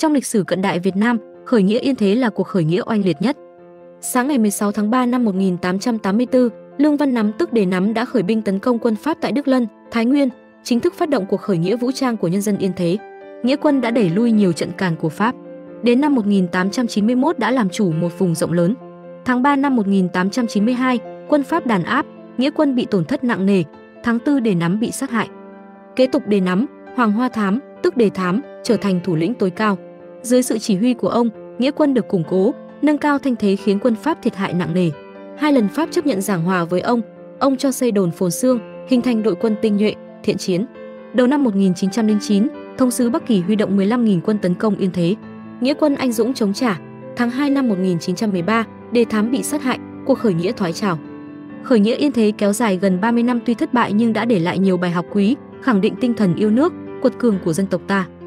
Trong lịch sử cận đại Việt Nam, khởi nghĩa Yên Thế là cuộc khởi nghĩa oanh liệt nhất. Sáng ngày 16 tháng 3 năm 1884, Lương Văn Nắm tức Đề Nắm đã khởi binh tấn công quân Pháp tại Đức Lân, Thái Nguyên, chính thức phát động cuộc khởi nghĩa vũ trang của nhân dân Yên Thế. Nghĩa quân đã đẩy lui nhiều trận càn của Pháp. Đến năm 1891 đã làm chủ một vùng rộng lớn. Tháng 3 năm 1892, quân Pháp đàn áp, nghĩa quân bị tổn thất nặng nề. Tháng 4 Đề Nắm bị sát hại. Kế tục Đề Nắm, Hoàng Hoa Thám, tức Đề Thám, trở thành thủ lĩnh tối cao. Dưới sự chỉ huy của ông, nghĩa quân được củng cố, nâng cao thanh thế khiến quân Pháp thiệt hại nặng nề. Hai lần Pháp chấp nhận giảng hòa với ông cho xây đồn Phồn Xương, hình thành đội quân tinh nhuệ, thiện chiến. Đầu năm 1909, Thống sứ Bắc Kỳ huy động 15.000 quân tấn công Yên Thế. Nghĩa quân anh dũng chống trả. Tháng 2 năm 1913, Đề Thám bị sát hại, cuộc khởi nghĩa thoái trào. Khởi nghĩa Yên Thế kéo dài gần 30 năm tuy thất bại nhưng đã để lại nhiều bài học quý, khẳng định tinh thần yêu nước, quật cường của dân tộc ta.